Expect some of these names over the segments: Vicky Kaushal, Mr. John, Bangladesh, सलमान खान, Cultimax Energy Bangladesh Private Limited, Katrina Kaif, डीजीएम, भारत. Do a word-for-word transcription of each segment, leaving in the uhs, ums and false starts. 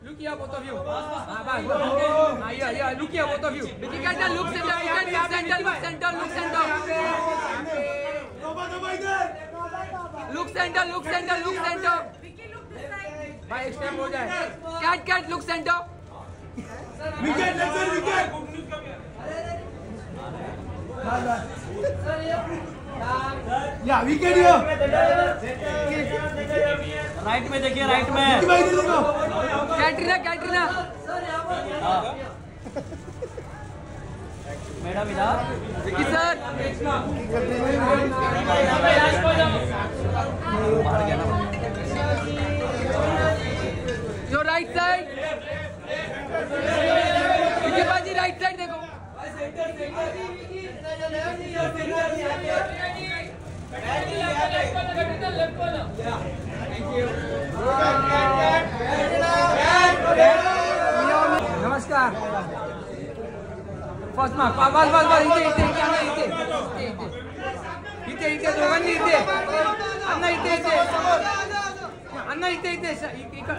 Look here, both of you. Ah, yeah, yeah. Look here, both of you. Vicky Kaushal, look center, look center, look center, look center. Look center, look center, look center. Vicky, look this side. By extreme हो जाए. Cat, cat, look center. Wicket, wicket, wicket. या wicket यो right में देखिए right में Katrina Katrina madam इधर Vicky sir जो right side Vicky बाजी राइट साइड देखो नमस्कार फर्स्ट मार्क बस बस बस इथे इथे इथे इथे दोघांनी इथे अण्णा इथे इथे अण्णा इथे इथे अन्ना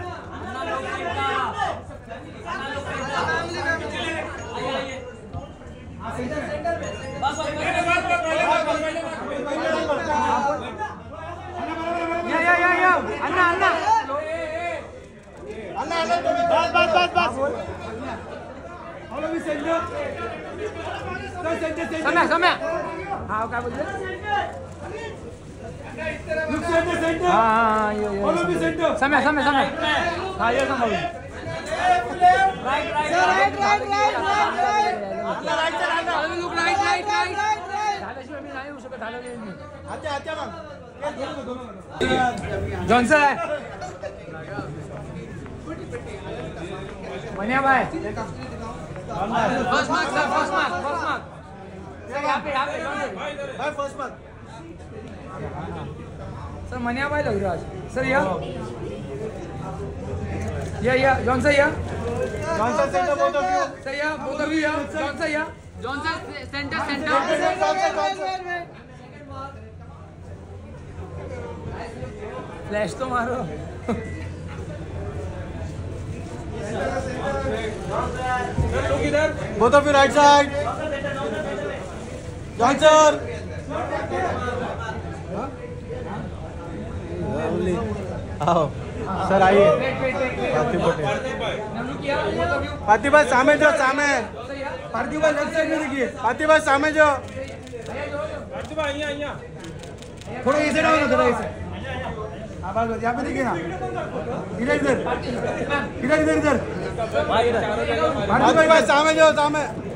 अन्ना अन्ना अन्ना बस बस बस बस हेलो भी सेंटर सेंटर समय समय हां काय बोलले लुक सेंटर सेंटर हां यो यो हेलो भी सेंटर समय समय समय हां ये समोर right right right right right Anna right Anna look right right right झाल्याशिवाय मी नाही होऊ शकत झाल्याशिवाय मी अच्छा अच्छा मग जॉनसन है बनिया भाई first mark sir first mark first mark sir यहाँ पे यहाँ पे भाई फर्स्ट मार्क सर मनिया भाई लग रहा है सर यह यह यह जॉनसन यह Johnson centre both of you sir यह बोथ ऑफ यू यह जॉनसन यह जॉनसन सेंटर सेंटर फ्लैश तो मारो both of you right side Johnson आओ सर आइए पार्थिव भाई सामने जो सामने पार्थिव भाई लेफ्ट साइड में देखिए पार्थिव भाई सामने जो पार्थिव भाई यहाँ यहाँ थोड़ा इसे डालो थोड़ा इसे आवाज यहाँ पे देखिए ना इधर इधर इधर इधर इधर भाई भाई सामने जाओ सामने